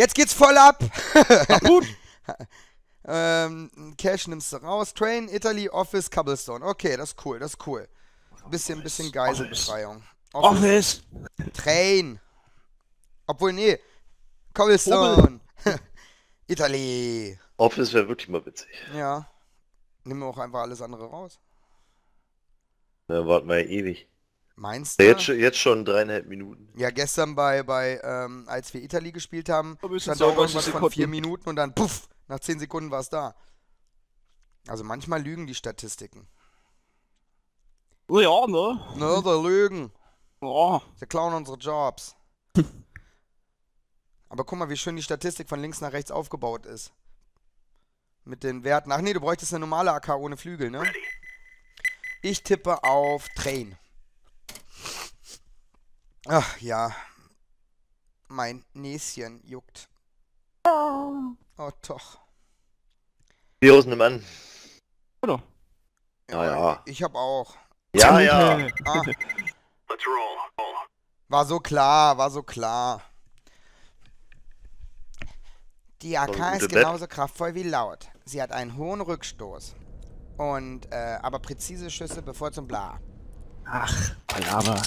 Jetzt geht's voll ab. Ach, gut. Cash nimmst du raus. Train, Italy, Office, Cobblestone. Okay, das ist cool, das ist cool. Bisschen Geiselbefreiung. Office. Train. Obwohl, nee. Cobblestone. Italy. Office wäre wirklich mal witzig. Ja. Nehmen wir auch einfach alles andere raus. Da warten wir ja ewig. Meinst du? Jetzt schon 3,5 Minuten. Ja, gestern als wir Italy gespielt haben, stand auch irgendwas von 4 Minuten und dann puff, nach 10 Sekunden war es da. Also manchmal lügen die Statistiken. Oh ja, ne? Ne, die lügen. Oh. Sie klauen unsere Jobs. Aber guck mal, wie schön die Statistik von links nach rechts aufgebaut ist. Mit den Werten. Ach nee, du bräuchtest eine normale AK ohne Flügel, ne? Ich tippe auf Train. Ach ja. Mein Näschen juckt. Oh doch. Die Hosen im an. Oder? Ja, ja. Ich hab auch. Ja, ja. Ah. War so klar, war so klar. Die AK ist genauso kraftvoll wie laut. Sie hat einen hohen Rückstoß. Und, aber präzise Schüsse bevorzugt bla. Ach, Palabra.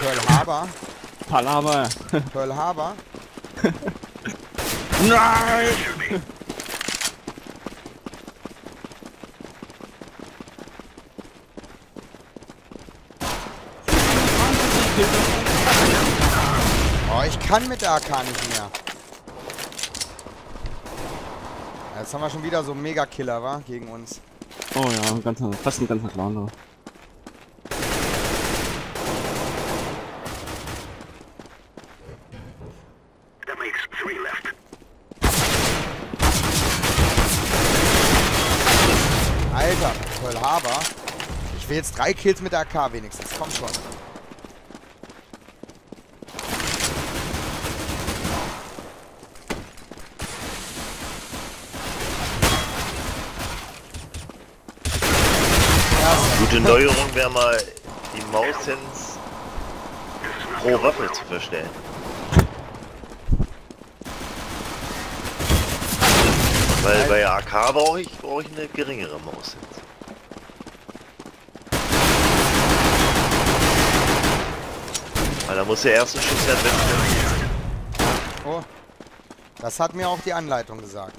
Pearl Harbor. Palabra. Pearl Harbor. Nein! Oh, ich kann mit der AK nicht mehr. Jetzt haben wir schon wieder so Mega-Killer, wa? Gegen uns. Oh ja, fast ein ganzer Clan da. Alter, Pearl Harbor. Ich will jetzt 3 Kills mit der AK wenigstens. Komm schon. Gute Neuerung wäre mal, die Mausens pro Waffe zu verstellen. Weil bei AK brauche ich eine geringere Mausens. Weil da muss der erste Schuss ja wegnehmen. Oh, das hat mir auch die Anleitung gesagt.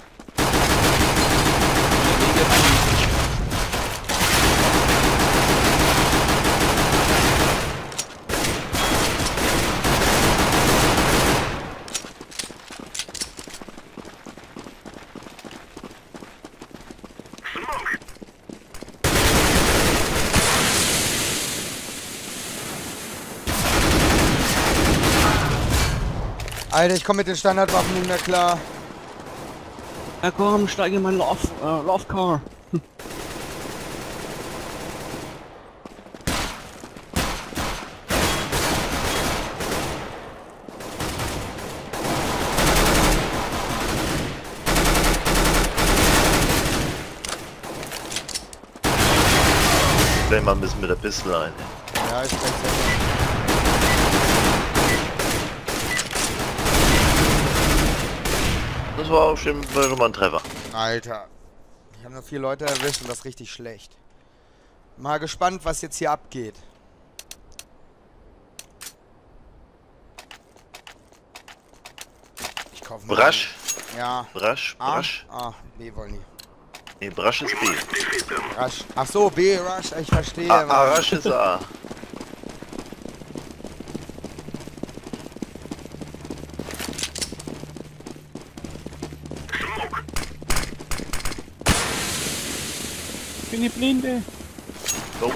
Alter, ich komme mit den Standardwaffen nicht mehr klar. Ja komm, steige in mein Love Car. Ich will mal ein bisschen mit der Pistole ein. Ja, ich kann es ja. Das war auch schon mal ein Treffer. Alter. Ich habe nur 4 Leute erwischt und das ist richtig schlecht. Mal gespannt, was jetzt hier abgeht. Ich kaufe mal. Brasch? Ja. Brasch, Brasch. Ah, B wollen die. Nee, Brasch ist B. Brasch. Ach so, B, Rush, ich verstehe. Ah, Rush ist A. Ich bin die Blinde. Oh.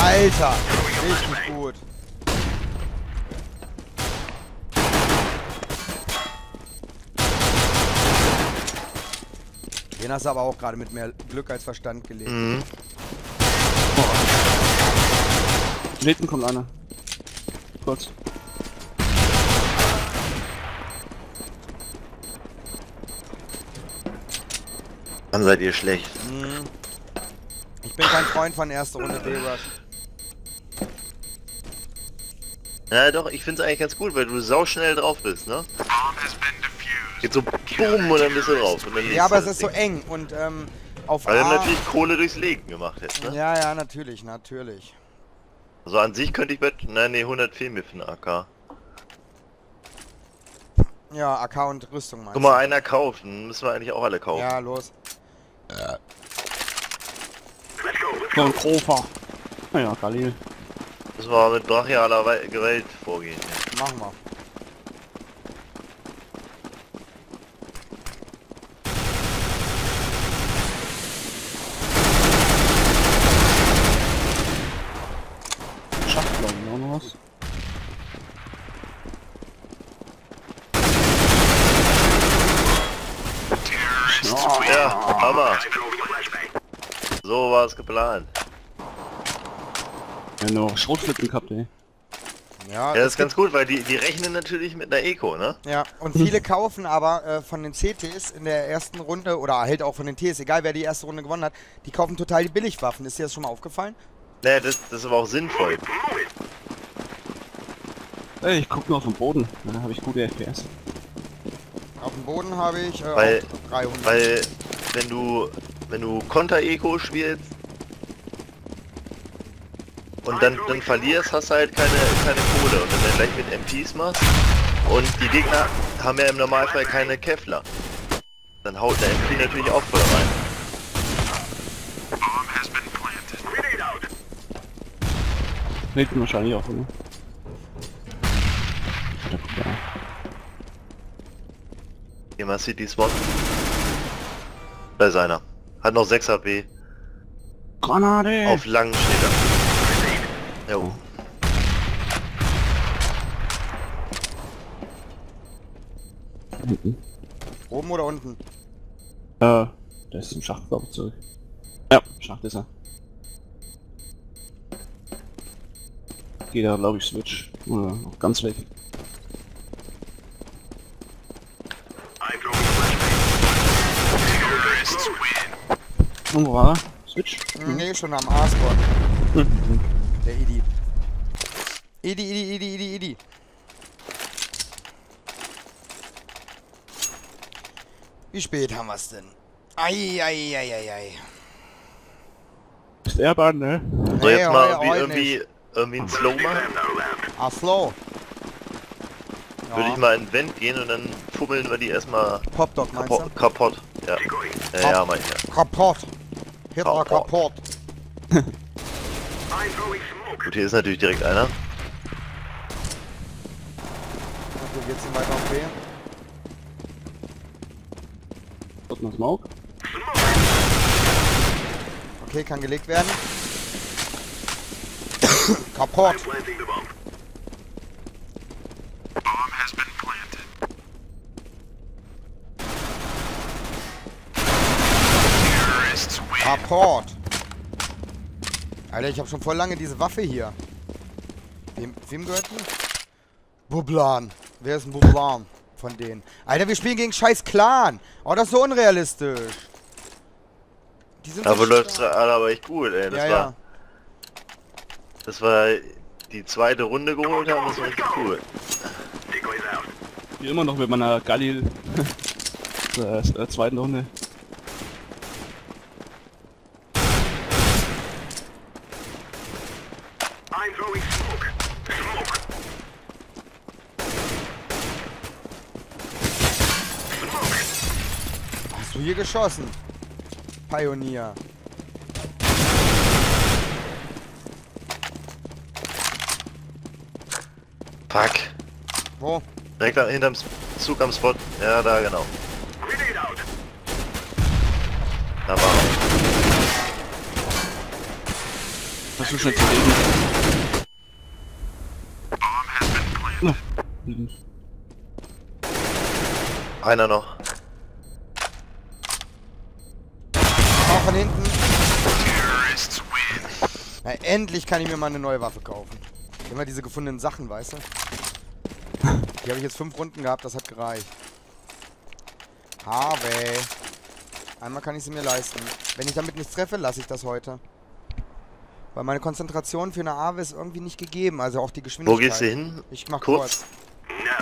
Alter, richtig gut. Den hast du aber auch gerade mit mehr Glück als Verstand gelegt. Mhm. Hinten kommt einer. Kurz. Dann seid ihr schlecht. bin kein Freund von erster Runde D-Rush. Na doch, ich find's eigentlich ganz gut, weil du sauschnell drauf bist, ne? Geht so boom und dann bist du drauf. Und dann ja, aber es ist so eng und auf weil A... Weil natürlich Kohle durchs Legen gemacht hättest, ne? Ja, ja, natürlich, natürlich. Also an sich könnte ich bei... Nein, ne, 100 fehlen mir für einen AK. Ja, AK und Rüstung meinst du? Guck mal, einer kauft, dann müssen wir eigentlich auch alle kaufen. Ja, los. So ein Krofer. Naja, Khalil. Müssen wir mit brachialer Gewalt vorgehen. Ja. Machen wir. Schafft glaube ich noch was. Oh, ja, Hammer. So war es geplant. Ja, nur Schrotflippen gehabt, ey. Ja, das ist ganz gut, weil die rechnen natürlich mit einer Eco, ne? Ja, und viele kaufen aber von den CTs in der ersten Runde, oder halt auch von den Ts, egal wer die erste Runde gewonnen hat, die kaufen total die Billigwaffen. Ist dir das schon mal aufgefallen? Naja, das ist aber auch sinnvoll. Ey, ich guck nur auf den Boden, dann habe ich gute FPS. Auf dem Boden habe ich weil, 300. Weil wenn du Konter-Eco spielst und dann verlierst, hast du halt keine Kohle. Und wenn du gleich mit MPs machst und die Gegner haben ja im Normalfall keine Kevlar, dann haut der MP natürlich auch voll rein. Nicht wahrscheinlich auch, oder? Jemand sieht die Spot. Da ist einer. Hat noch 6 HP. Granate! Auf langen steht er. Jo. Hinten. Oben oder unten? Da ist im Schacht, glaube ich, zurück. Ja, im Schacht ist er. Geht er, glaube ich, Switch. Oder auch ganz weg. Wo war er? Switch? Nee, schon am A-Spot. Der Idi. Idi. Wie spät haben wir's denn? Ei. Ist Erban, ne? So, jetzt mal irgendwie ein Slow machen. Ah, Slow. Ja. Würde ich mal in den Vent gehen und dann fummeln wir die erstmal Popdog kaputt. Ja, ja, mein ich ja. Kaputt. Hitler kaputt. Gut, hier ist natürlich direkt einer. Okay, geht's hier weiter auf B. Dort noch Smoke. Okay, kann gelegt werden. Kaputt. Kaputt. Alter, ich habe schon voll lange diese Waffe hier. Wem gehört die? Bublan. Wer ist ein Bublan von denen? Alter, wir spielen gegen scheiß Clan. Oh, das ist so unrealistisch. Die sind aber läuft's alle aber echt gut, ey. Das ja, war... Ja. Das war die zweite Runde geholt haben, das war echt cool. Wie immer noch mit meiner Galil. der zweiten Runde. Hast du hier geschossen? Pionier. Fuck. Wo? Direkt hinterm Zug am Spot. Ja, da genau. Da war er. Hast du schon zu leben? Einer noch. Auch von hinten. Na, endlich kann ich mir mal eine neue Waffe kaufen. Immer diese gefundenen Sachen, weißt du? Die habe ich jetzt 5 Runden gehabt, das hat gereicht. Harvey. Einmal kann ich sie mir leisten. Wenn ich damit nichts treffe, lasse ich das heute. Weil meine Konzentration für eine AWE ist irgendwie nicht gegeben, also auch die Geschwindigkeit. Wo gehst du hin? Ich mach kurz.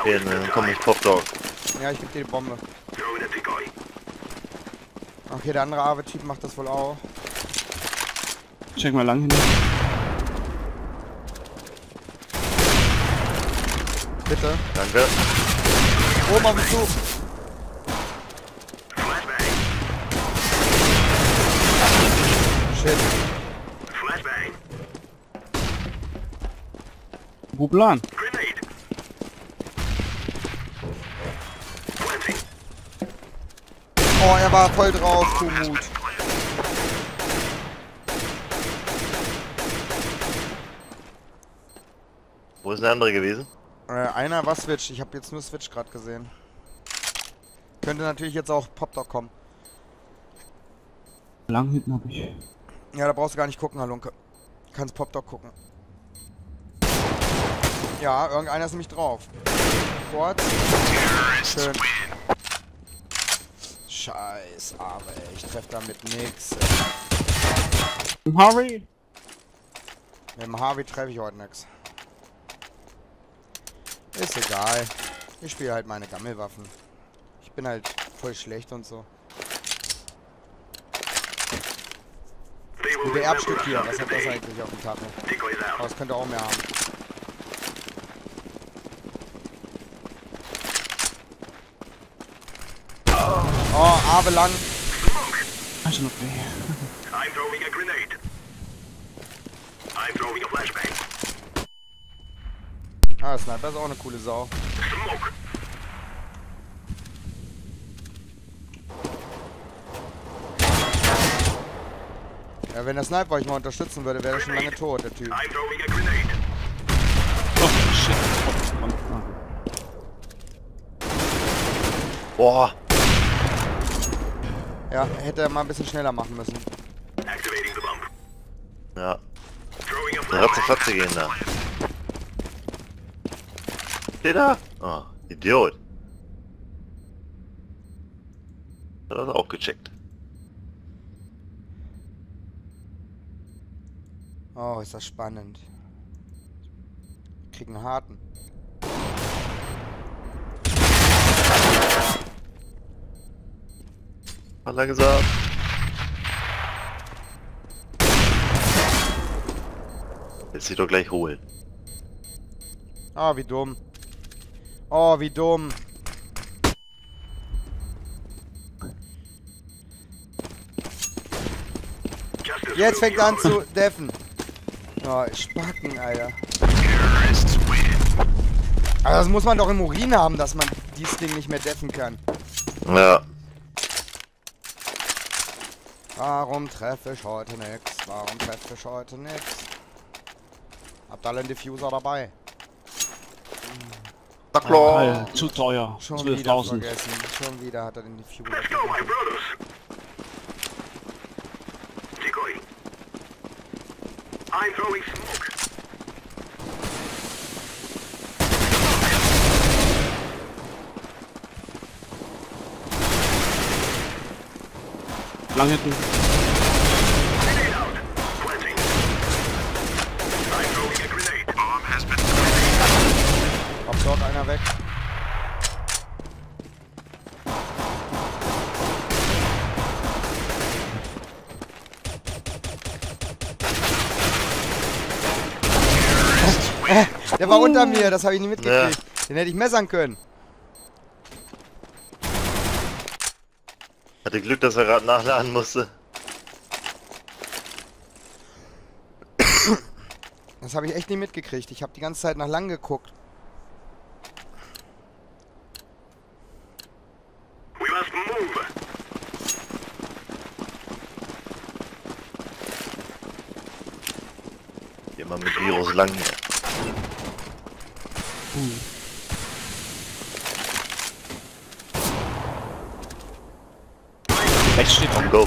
Okay, dann komm ich Pop Dog. Ja, ich geb dir die Bombe. Okay, der andere AWE-Typ macht das wohl auch. Check mal lang hin. Bitte. Danke. Oben auf den Zug. Shit. Bublan. Oh, er war voll drauf, Kumut. Wo ist der andere gewesen? Einer war Switch, ich habe jetzt nur Switch gerade gesehen. Könnte natürlich jetzt auch Popdog kommen. Lang hinten hab ich. Ja, da brauchst du gar nicht gucken, Halunke. Kannst Popdog gucken. Ja, irgendeiner ist nämlich drauf. Kurz. Schön. Scheiß, aber ich treffe damit nix. Im Harvey? Mit dem Harvey treffe ich heute nix. Ist egal. Ich spiele halt meine Gammelwaffen. Ich bin halt voll schlecht und so. Und der Erbstück hier, was hat das eigentlich auf dem Tacho? Aber das könnte auch mehr haben. Oh, Abe lang. I'm throwing a grenade. I'm throwing a flashbang. Ah, Sniper ist auch eine coole Sau. Smoke. Ja, wenn der Sniper euch mal unterstützen würde, wäre er schon lange tot, der Typ. I'm throwing a grenade. Oh, shit. Boah. Ja, hätte er mal ein bisschen schneller machen müssen. Ja. Der hat zur Fatze gehen da. Steht da? Oh, Idiot. Hat das auch gecheckt. Oh, ist das spannend. Kriegen einen harten. Hat er gesagt. Jetzt sie doch gleich holen. Ah, wie dumm. Oh, wie dumm. Jetzt fängt an zu deffen. Oh, Spacken, Alter. Aber das muss man doch im Urin haben, dass man dieses Ding nicht mehr deffen kann. Ja. Warum treffe ich heute nix? Warum treffe ich heute nix? Habt alle einen Diffuser dabei? Sackloch! Zu teuer. Schon wieder vergessen. Schon wieder hat er den Diffuser. Let's go, my brothers! Decoy. I'm throwing smoke. Lang hinten. Ob dort einer weg? Der war unter mir, das habe ich nicht mitgekriegt. Ja. Den hätte ich messern können. Hatte Glück, dass er gerade nachladen musste. Das habe ich echt nicht mitgekriegt. Ich habe die ganze Zeit nach lang geguckt. We must move. Geh mal mit Virus lang. Rechts steht vom Go.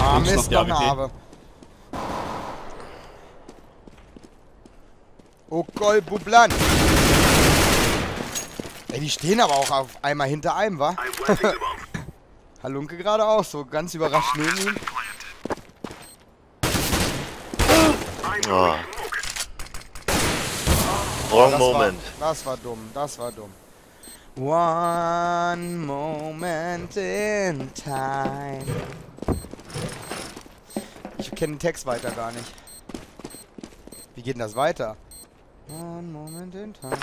Ah, Mist, noch eine Awe. Oh Gott, Bublan. Ey, die stehen aber auch auf einmal hinter einem, wa? Halunke gerade auch, so ganz überrascht neben ihm. Oh. Wrong Moment. Das war dumm. One moment in time. Ich kenne den Text weiter gar nicht. Wie geht denn das weiter? One moment in time.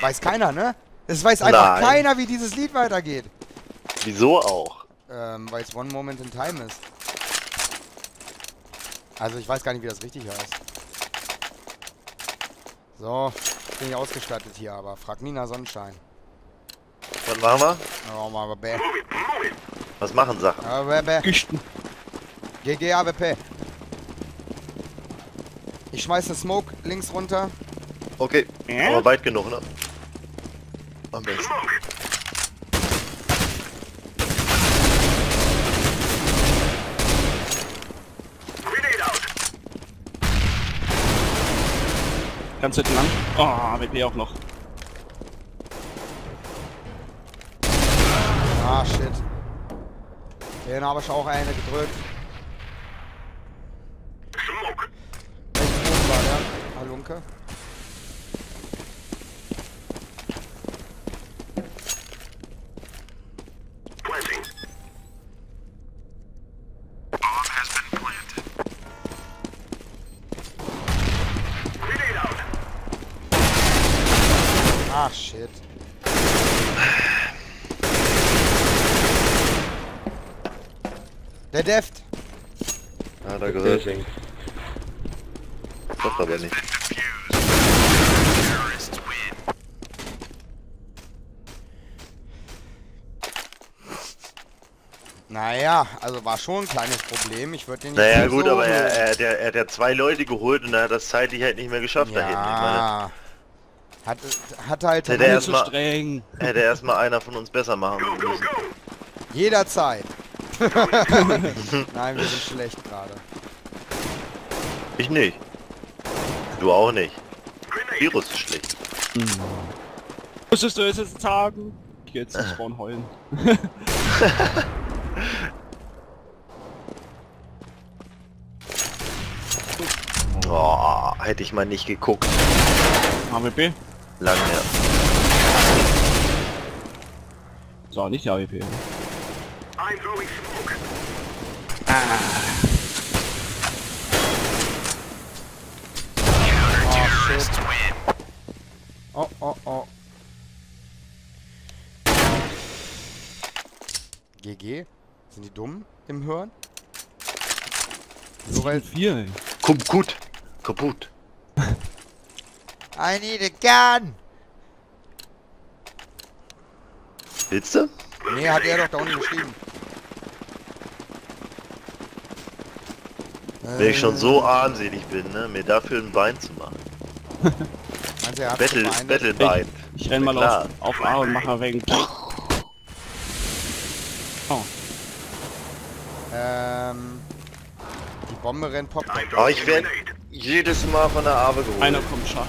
Weiß keiner, ne? Es weiß einfach keiner, wie dieses Lied weitergeht. Wieso auch? Weil es One Moment in Time ist. Also ich weiß gar nicht, wie das richtig heißt. So, bin ich ausgestattet hier, aber frag Nina Sonnenschein. Was machen wir? Was machen Sachen? GG AWP. Ich schmeiß den Smoke links runter. Okay, aber weit genug, ne? Am besten. Ganz hinten lang. Oh, mit mir auch noch. Ah, shit. Den habe ich auch eine gedrückt. Smoke. Halunke. Ah, shit. Der Deft! Ah, da gehört ich. Doch aber nicht. Naja, also war schon ein kleines Problem. Ich würde den nicht. Naja, gut, so aber er hat ja zwei Leute geholt und er hat das zeitlich halt nicht mehr geschafft, ja, da hinten. Ich meine, Hat halt zu streng. Hätte erstmal einer von uns besser machen müssen. Jederzeit. Nein, wir sind schlecht gerade. Ich nicht. Du auch nicht. Virus ist schlecht. Musstest du jetzt tagen? Jetzt ist vorn heulen. Oh, hätte ich mal nicht geguckt. AWP? Lang her. So, nicht die AWP. Ah. Oh, oh, oh. GG? Sind die dumm im Hören? So weit 4. Kommt gut. Kaputt. I need a gun! Willst du? Nee, hat er doch da unten geschrieben. Wenn ich schon so armselig bin, ne? Mir dafür ein Bein zu machen. Also Battlebein. Ich renn mal auf A und mache wegen. Oh. Die Bombe rennt Pop. Oh, ich werde jedes Mal von der Awe geholt. Einer kommt Schacht.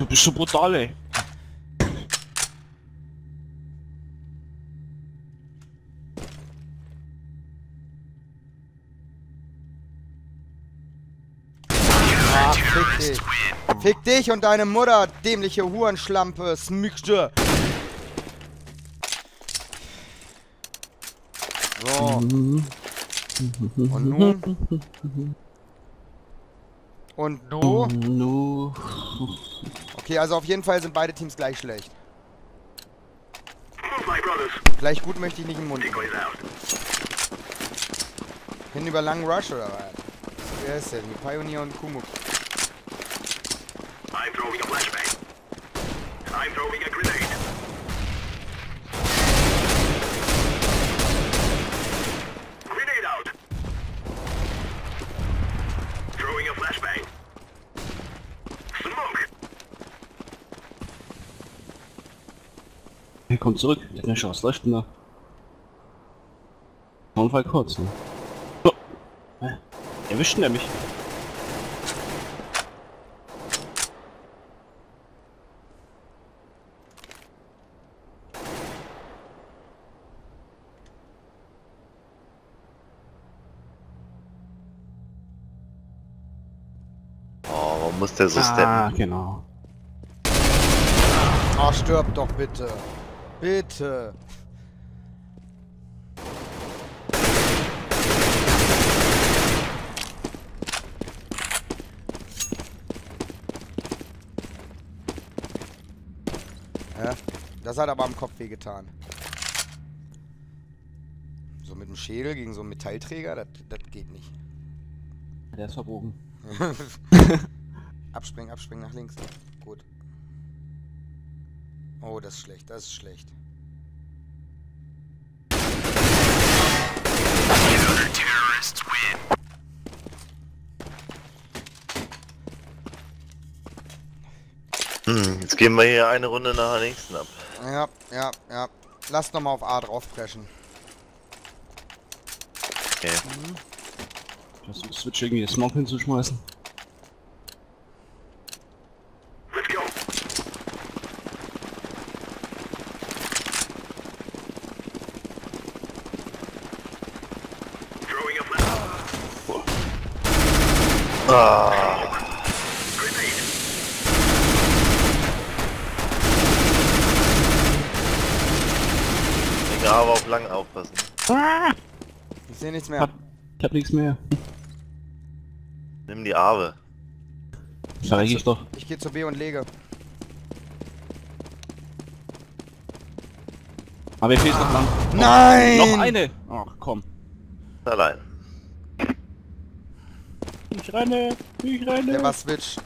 Du bist so brutal, ey. Ach, fick dich. Fick dich und deine Mutter, dämliche Hurenschlampe, Smücksche. So. Und nun? Und du? No. Okay, also auf jeden Fall sind beide Teams gleich schlecht. Gleich gut möchte ich nicht im Mund. Hin über langen Rush oder was? Wer ist denn? Die Pioneer und Kumuk. Hey, komm zurück. Der hat eine Chance. Läuft denn da? Unfall kurz, ne? So. Erwischt er mich? Muss der so steppen. Ah, genau. Ah, stirb doch bitte. Bitte. Ja, das hat aber am Kopf wehgetan. So mit dem Schädel gegen so einen Metallträger, das geht nicht. Der ist verbogen. Abspringen, abspringen nach links. Gut. Oh, das ist schlecht, das ist schlecht. Jetzt gehen wir hier eine Runde nach der nächsten ab. Ja, ja, ja. Lass nochmal auf A draufpreschen. Okay. Ich versuch Switch irgendwie den Smog hinzuschmeißen. Aber auf lang aufpassen. Ah! Ich sehe nichts mehr. Ich hab nichts mehr. Nimm die Arbe. Zeig ich doch. Ich gehe zu B und lege. Aber ich fehlt noch lang. Oh, nein! Noch eine! Ach komm. Allein. Ich renne! Ich renne! Der war Switch.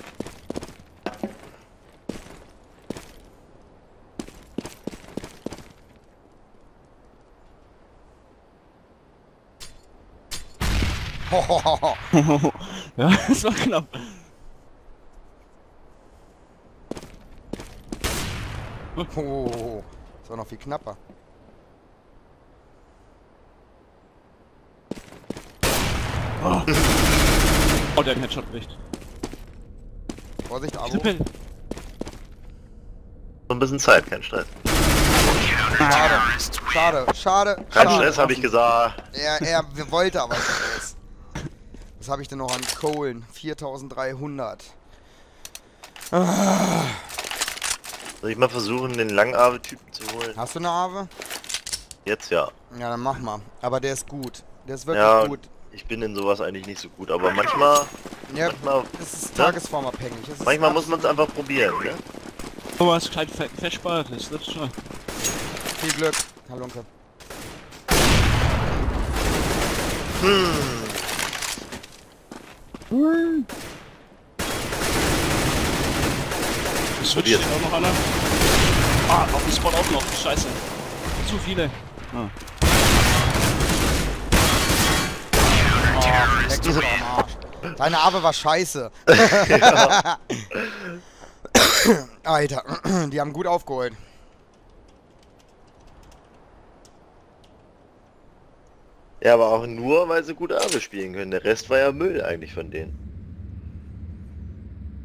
Ja, das war knapp. Oh, das war noch viel knapper. Oh, oh, der hat einen Headshot gekriegt. Vorsicht, Abo. So ein bisschen Zeit, kein Stress. Schade, schade, schade. Kein Stress, habe ich gesagt. Er wollte aber Stress. Was habe ich denn noch an Kohlen? 4300. Ah. Soll ich mal versuchen, den Langarve-Typen zu holen? Hast du eine Arve? Jetzt ja. Ja, dann mach mal. Aber der ist gut. Der ist wirklich ja, gut. Ich bin in sowas eigentlich nicht so gut, aber manchmal... Ja, manchmal, es ist tagesformabhängig. Es ist manchmal muss man es einfach probieren, ne? Guck mal, es ist klein verspart, das ist schon. Viel Glück, Halunke. Hm. Switch, auch noch einer. Ah, auf dem Spot auch noch. Scheiße. Zu viele. Ah. Oh, leck dich doch am Arsch. Deine Arbe war scheiße. Alter, die haben gut aufgeholt. Ja, aber auch nur, weil sie gut Arbe spielen können. Der Rest war ja Müll eigentlich von denen.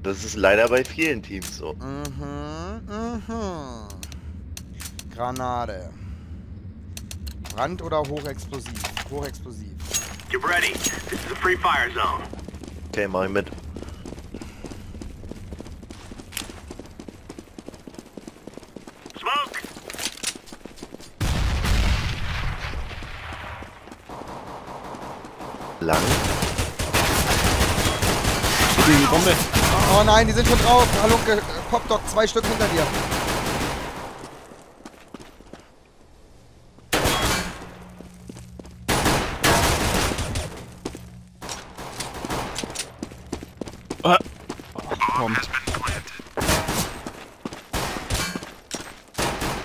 Das ist leider bei vielen Teams so. Mhm, mhm. Granate. Brand oder hochexplosiv? Hochexplosiv. Get ready. This is a free fire zone. Okay, mach ich mit. Smoke! Lang. Die Bombe. Oh nein, die sind schon drauf. Hallo, Popdog, 2 Stück hinter dir. Ah. Oh,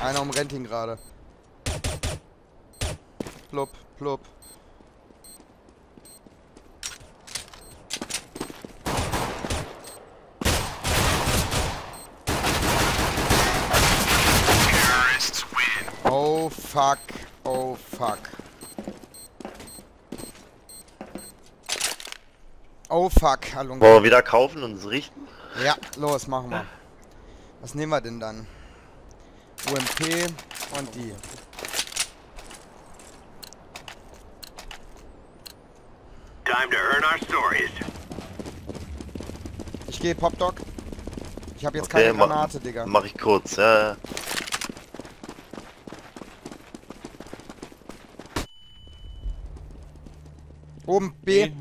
einer umrennt ihn gerade. Plupp, plupp. fuck. Oh fuck. Oh fuck, hallo. Wollen wir wieder kaufen und uns richten? Ja, los, machen wir. Was nehmen wir denn dann? UMP und die. Time to earn our stories. Ich gehe Popdog. Ich habe jetzt okay, keine Granate, Digga. Mach ich kurz, ja. Oben B.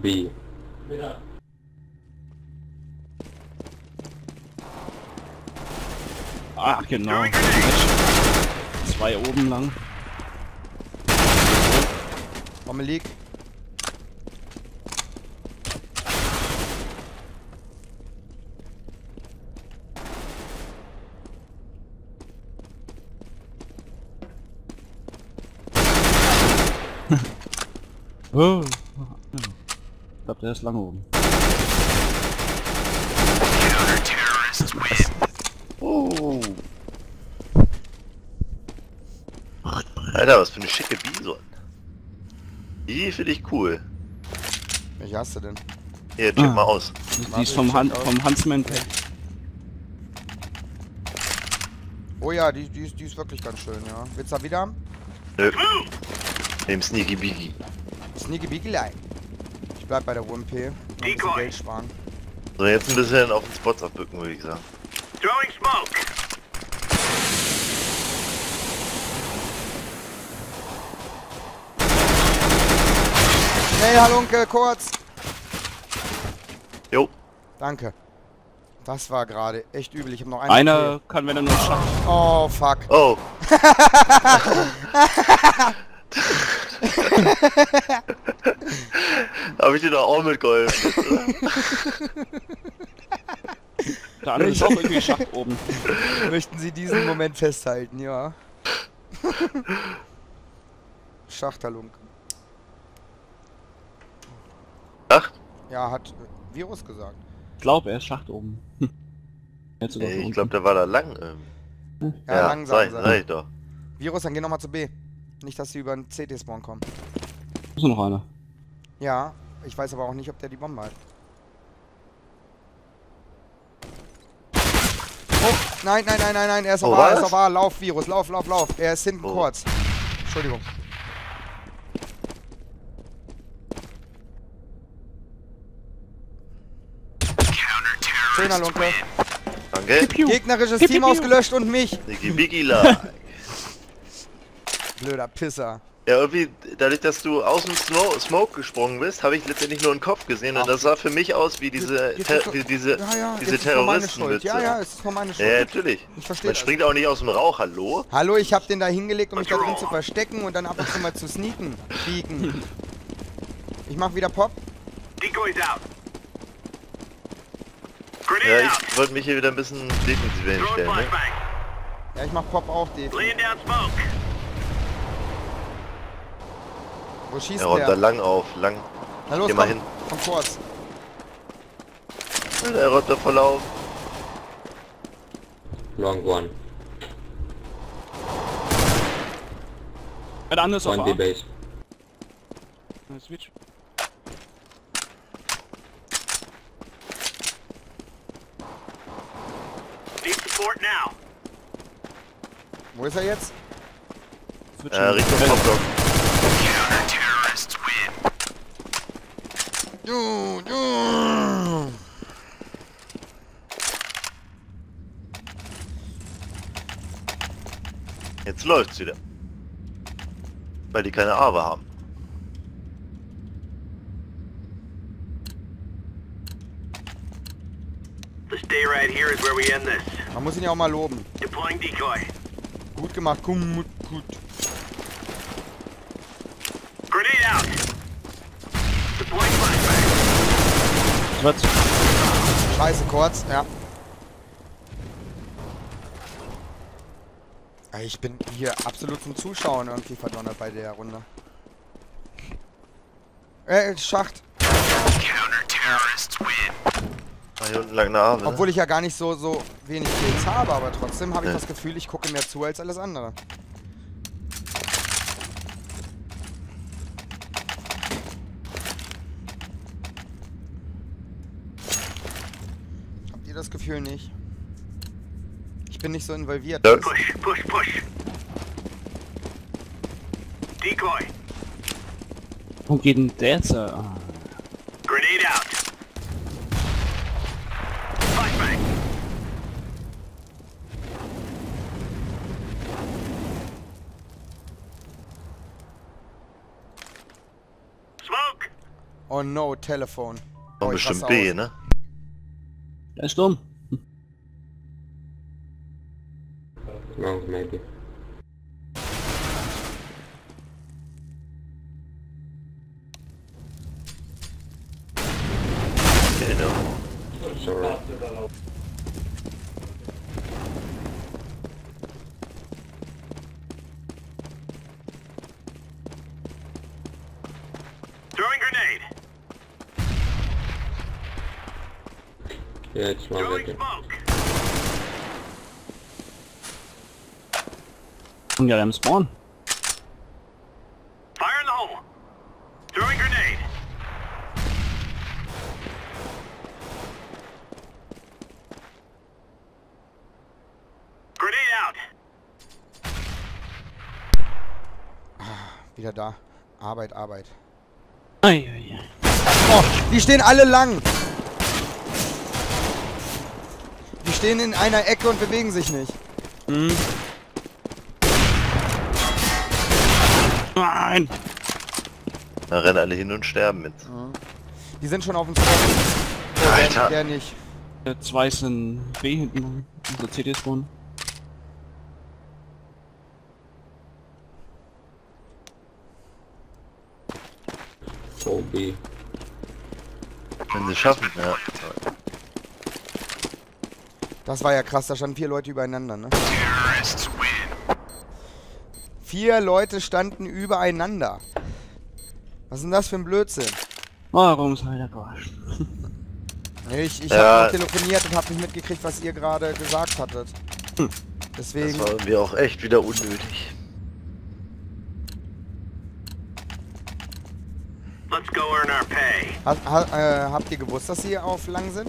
B. Ja. Ach genau. Zwei oben lang. Bommelik. Oh. Ich glaube, der ist lange oben. Oh. Alter, was für eine schicke Bison. Die finde ich cool. Welche hast du denn? Hier, check mal aus. Die ist vom Huntsman Pack. Oh ja, die ist wirklich ganz schön, ja. Willst du da wieder haben? Nö. Nimm Sneaky Biggie. Sneaky Biggelei. Ich bleib bei der UMP. Ein bisschen Geld sparen. So, jetzt ein bisschen auf den Spots abrücken, würde ich sagen. Throwing smoke. Hey, Halunke, kurz. Jo. Danke. Das war gerade echt übel. Ich hab noch einen. Einer kann, wenn er nur schafft. Oh, fuck. Oh. Habe ich dir doch auch mitgeholfen. Der andere ist auch irgendwie Schach oben. Möchten Sie diesen Moment festhalten, ja. Schachtalunk. Ach? Ja, hat Virus gesagt. Ich glaube, er ist Schacht oben. Ey, ich glaube, der war da lang. Ja, ja, langsam. Sei ich doch. Virus, dann geh nochmal zu B. Nicht, dass sie über den CT-Spawn kommen. Ist noch einer. Ja, ich weiß aber auch nicht, ob der die Bombe hat. Oh, nein, nein, nein, nein, nein, er ist auf A, er ist auf A. Lauf, Virus, lauf, lauf, lauf. Er ist hinten kurz. Entschuldigung. Schöner Lunke. Danke. Gegnerisches Team ausgelöscht und mich. Blöder Pisser. Ja, irgendwie, dadurch, dass du aus dem Smoke gesprungen bist, habe ich letztendlich nur einen Kopf gesehen und das sah für mich aus wie diese Terroristenwitze. Ja, ja, es ist von meiner Schuld. Ja, natürlich. Ich verstehe. Man springt auch nicht aus dem Rauch, hallo? Hallo, ich habe den da hingelegt, um mich da drin zu verstecken und dann ab und zu mal zu sneaken. Biegen. Ich mach wieder Pop. Ja, ich wollte mich hier wieder ein bisschen defensiver hinstellen, ne? Ja, ich mach Pop auch defensiv. Wo schießt der? Ja, da lang auf, lang. Na los, geh mal hin. Komm kurz. Der rollt da voll auf. Long one. Der andere ist auf A. Switch. Need support now. Wo ist er jetzt? Switch. Richtung Top-Dock. Jetzt läuft's wieder. Weil die keine Arme haben. Man muss ihn ja auch mal loben. Gut gemacht, gut, gut. Scheiße, kurz, ja. Ich bin hier absolut zum Zuschauen irgendwie verdonnert bei der Runde. Schacht. Hier unten lang nach, obwohl ich ja gar nicht so wenig Kills habe, aber trotzdem habe ich das Gefühl, ich gucke mehr zu als alles andere. das Gefühl nicht. Ich bin nicht so involviert. Ja. Push, push, push. Decoy. Wo geht denn der jetzt? Grenade out. Flashbang. Smoke. Oh no, Telefon. Oh, bestimmt B, ne? Der ist dumm. No, maybe. Okay, no. Sorry. Throwing grenade. Yeah, it's one maybe. Ja, im Spawn. Fire in the hole. Throwing grenade. Grenade out. Wieder da. Arbeit, Arbeit. Ai, ai, ai. Oh, die stehen alle lang. Die stehen in einer Ecke und bewegen sich nicht. Mhm. Nein! Da rennen alle hin und sterben mit. Die sind schon auf dem Spawn. Alter! Der nicht. Der 2 ist in B hinten. Unser CD-Spawn. Oh, B. Wenn sie schaffen, ja. Das war ja krass, da standen 4 Leute übereinander, ne? Terrorists win! 4 Leute standen übereinander. Was ist denn das für ein Blödsinn? Warum soll der Quatsch? Ich hab nur telefoniert und hab nicht mitgekriegt, was ihr gerade gesagt hattet. Deswegen. Das war mir auch echt wieder unnötig. Let's go earn our pay. Habt ihr gewusst, dass sie auf lang sind?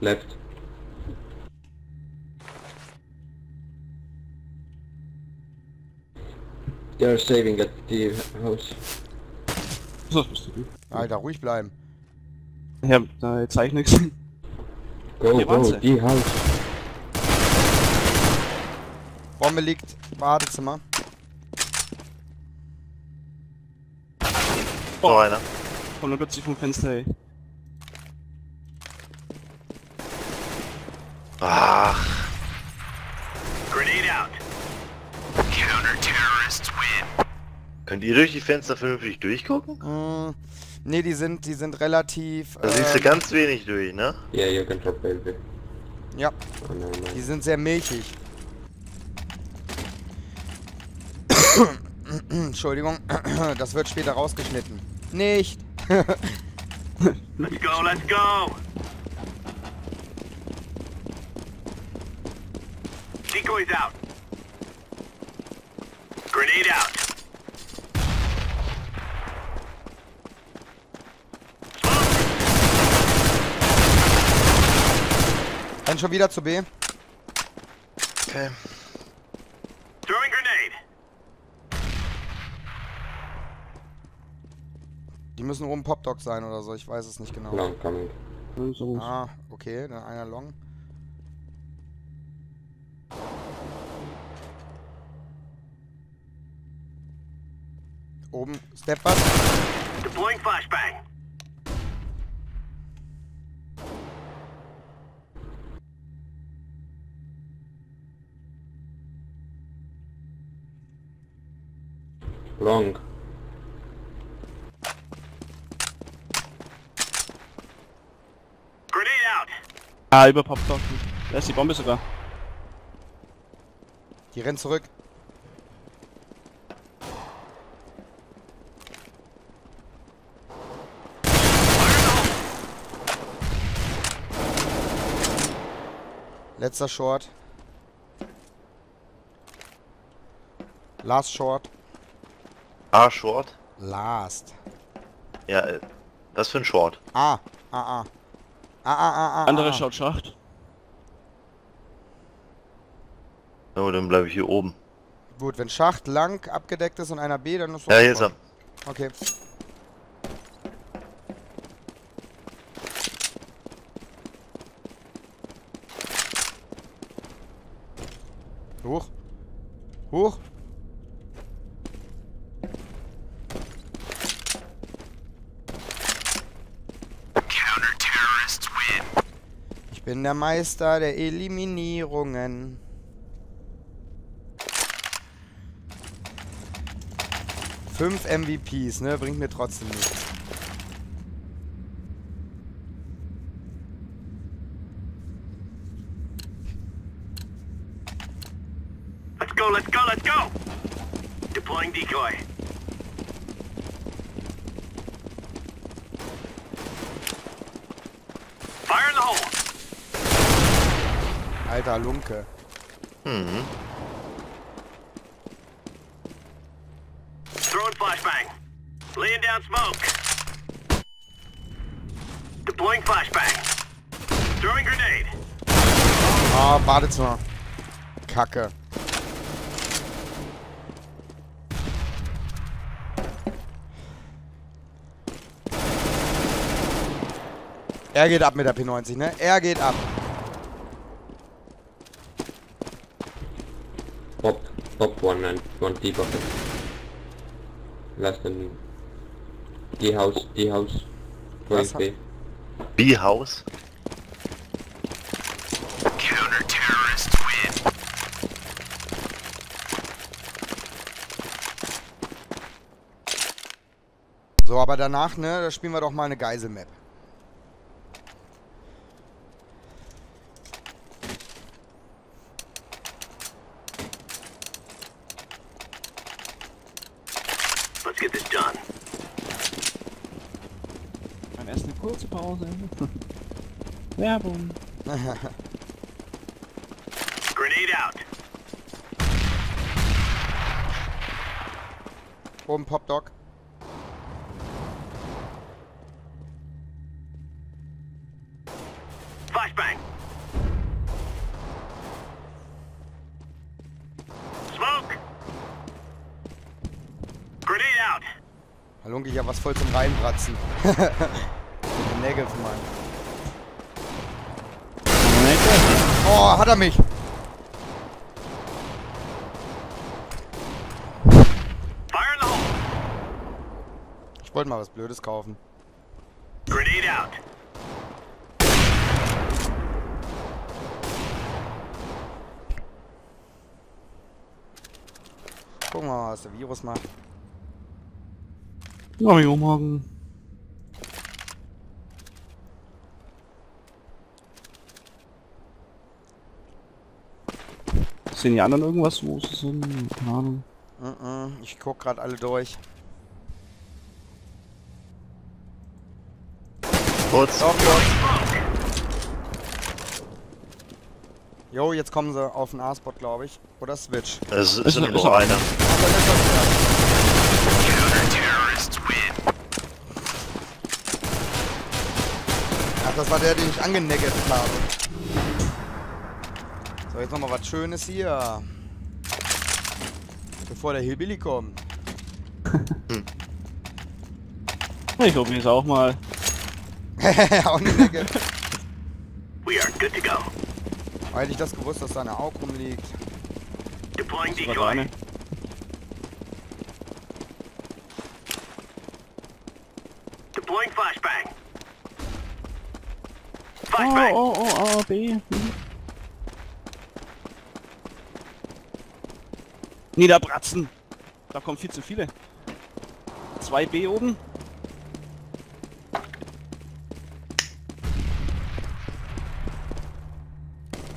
Left. They are saving at the house. Was musst du? Alter, ruhig bleiben. Ich hab da zeig nix. Go, die Haus. Bombe liegt im Badezimmer. Oh, einer. Kommt nur plötzlich vom Fenster, ey. Ach. Grenade out. Counter-Terrorists win. Könnt ihr durch die Fenster vernünftig durchgucken? Ne, die sind relativ. Da siehst du ganz wenig durch, ne? Ja, ihr könnt drop baby. Ja. Oh, no. Die sind sehr milchig. Entschuldigung, das wird später rausgeschnitten. Nicht! Let's go, let's go! Decoys out. Grenade out. Dann schon wieder zu B. Okay. Throwing grenade. Die müssen oben Popdog sein oder so, ich weiß es nicht genau. Long coming. Ah, okay, dann einer long. Oben, step up. Deploying flashbang. Long. Ah, über Popcorn. Da ist die Bombe sogar. Die rennt zurück. Letzter Short. Last Short. Ah, Short? Last. Ja, das für ein Short. Ah, ah, ah. Andere schaut Schacht. So, dann bleibe ich hier oben. Gut, wenn Schacht lang abgedeckt ist und einer B, dann ist... Ja, hier ist er. Okay. Hoch. Hoch. Ich bin der Meister der Eliminierungen. Fünf MVPs, ne? Bringt mir trotzdem nichts. Let's go, let's go! Deploying decoy. Fire in the hole! Alter Lunke. Mhm. Throwing flashbang. Laying down smoke. Deploying flashbang. Throwing grenade. Ah, Badezimmer. Kacke. Er geht ab mit der P90, ne? Er geht ab. Pop, pop one and one deep of it. Last and D-House, D-House. B-House? Counter-Terrorist win. So, aber danach, ne? Da spielen wir doch mal eine Geisel-Map. Let's get this done. Dann erst eine kurze Pause. Werbung. Grenade out. Oben Popdog. Flashbang. Smoke. Grenade out! Halunke, ich hab was voll zum Reinbratzen. Mit den Nägeln, Mann. Oh, hat er mich! Fire in the hole! Ich wollte mal was Blödes kaufen. Grenade out! Gucken wir mal, was der Virus macht. Mario, morgen. Sehen die anderen irgendwas? Wo ist es denn? Keine Ahnung. Ich guck gerade alle durch. Kurz. Jo, jetzt kommen sie auf den A-Spot, glaube ich. Oder Switch. Es ist nur noch einer. Das war der, den ich angeneckt habe. So, jetzt nochmal was Schönes hier. Bevor der Hillbilly kommt. Ich hol mir das auch mal. Auch eine Necke. We are good to go. Hätte ich das gewusst, dass da eine Aug rumliegt. Deploying decoy. Deploying flashbang. Oh, B. Niederbratzen. Da kommen viel zu viele. 2B oben.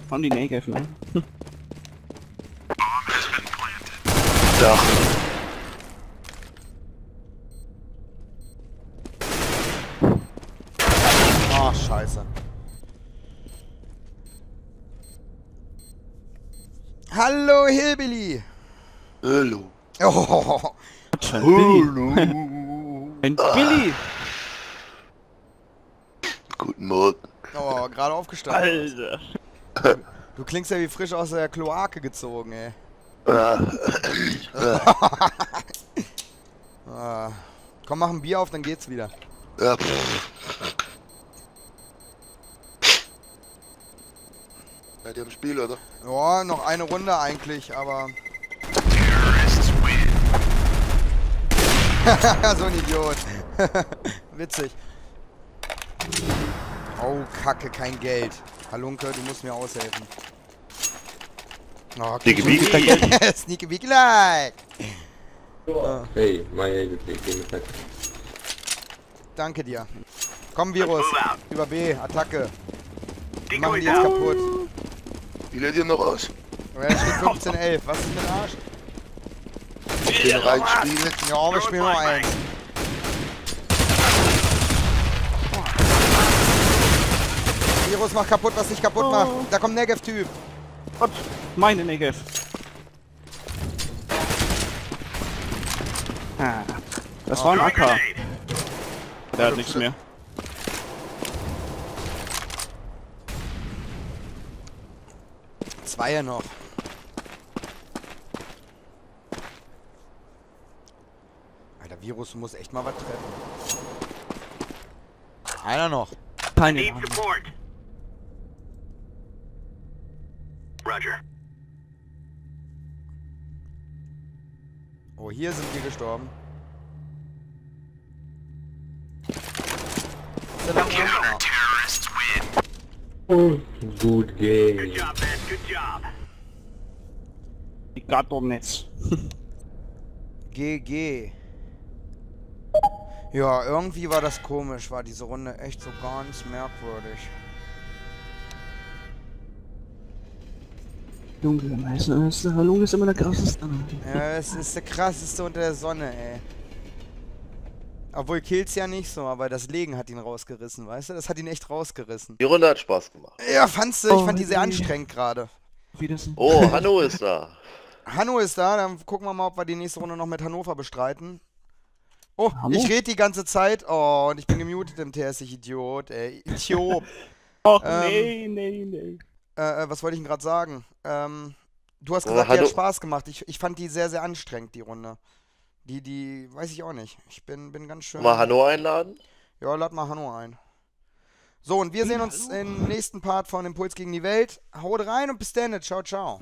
Haben die Nägel vielleicht? Da. Oh, scheiße. Hallo Hillbilly! Hallo. Oh. Hallo. Ein Billy! Guten Morgen. Oh, gerade aufgestanden. Alter. Du klingst ja wie frisch aus der Kloake gezogen, ey. Komm, mach ein Bier auf, dann geht's wieder. Seid ihr im Spiel, oder? Ja, noch eine Runde eigentlich, aber... so ein Idiot. Witzig. Oh, Kacke, kein Geld. Halunke, du musst mir aushelfen. Oh, Sneaky Beak kein Geld. Sneaky Beak like. Hey, mein Gott. Danke dir. Komm, Virus. Über B, Attacke. Wir machen die jetzt kaputt. Wie lädt ihr noch aus? Ja, steht 15-11. Was ist mit dem Arsch? Ob wir noch eins spielen? Ja, wir spielen noch eins. Virus macht kaputt, was nicht kaputt macht. Da kommt Negev-Typ. Gott, meine Negev. Ah, das war ein Acker. Der hat nichts mehr. Zweier noch. Alter, Virus, du musst echt mal was treffen. Einer noch. Keine Ahnung. Roger. Oh, hier sind wir gestorben. Oh, gut game. Ich got um Netz. GG. Ja, irgendwie war das komisch, war diese Runde echt so ganz merkwürdig. Junge, Halunke ist immer der krasseste. Ja, es ist der krasseste unter der Sonne, ey. Obwohl Kills ja nicht so, aber das Legen hat ihn rausgerissen, weißt du? Das hat ihn echt rausgerissen. Die Runde hat Spaß gemacht. Ja, fandst du? Ich fand die sehr anstrengend gerade. Oh, Hanno ist da. Hanno ist da, dann gucken wir mal, ob wir die nächste Runde noch mit Hannover bestreiten. Oh, Hanno? Ich rede die ganze Zeit. Oh, und ich bin gemutet im TS, ich Idiot, ey. Idiot. Och, nee. Was wollte ich denn gerade sagen? Du hast gesagt, die hat Spaß gemacht. Ich fand die sehr, sehr anstrengend, die Runde. Die weiß ich auch nicht. Ich bin ganz schön... Mal Hanno einladen? Ja, lad mal Hanno ein. So, und wir sehen uns im nächsten Part von Impuls gegen die Welt. Haut rein und bis dann. Ciao, ciao.